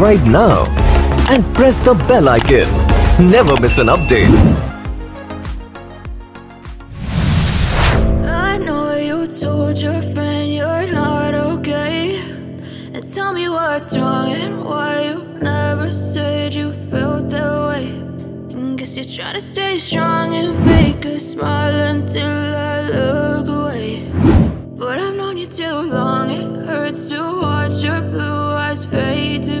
subscribe now and press the bell icon. Never miss an update. I know you told your friend you're not okay, and tell me what's wrong and why you never said you felt that way. And guess you're trying to stay strong and fake a smile until I look away. But I've known you too long, it hurts to watch your blue eyes fade to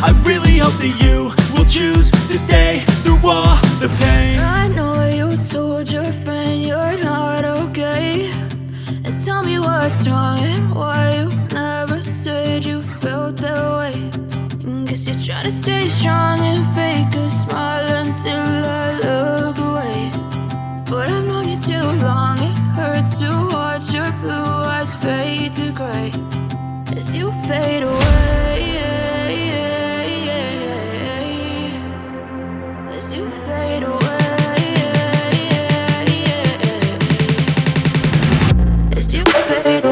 I really hope that you will choose to stay through all the pain. I know you told your friend you're not okay, and tell me what's wrong and why you never said you felt that way. Guess you're trying to stay strong and fake a smile until I look away. But I've known you too long, it hurts to watch your blue eyes fade to grey as you fade away, as you fade away, as you fade away.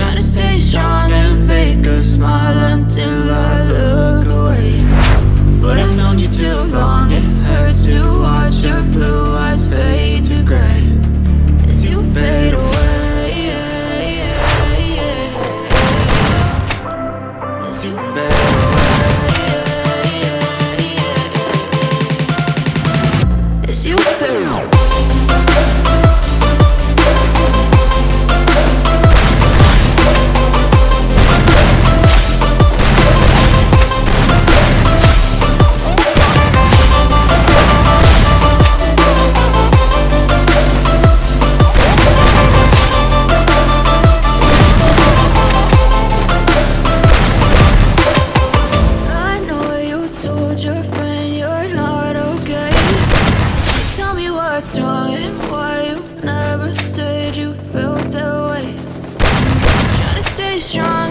trying to stay strong and fake a smile until I look away. But I've known you too long, it hurts to watch your blue eyes fade to grey as you fade away, as you fade away. Strong.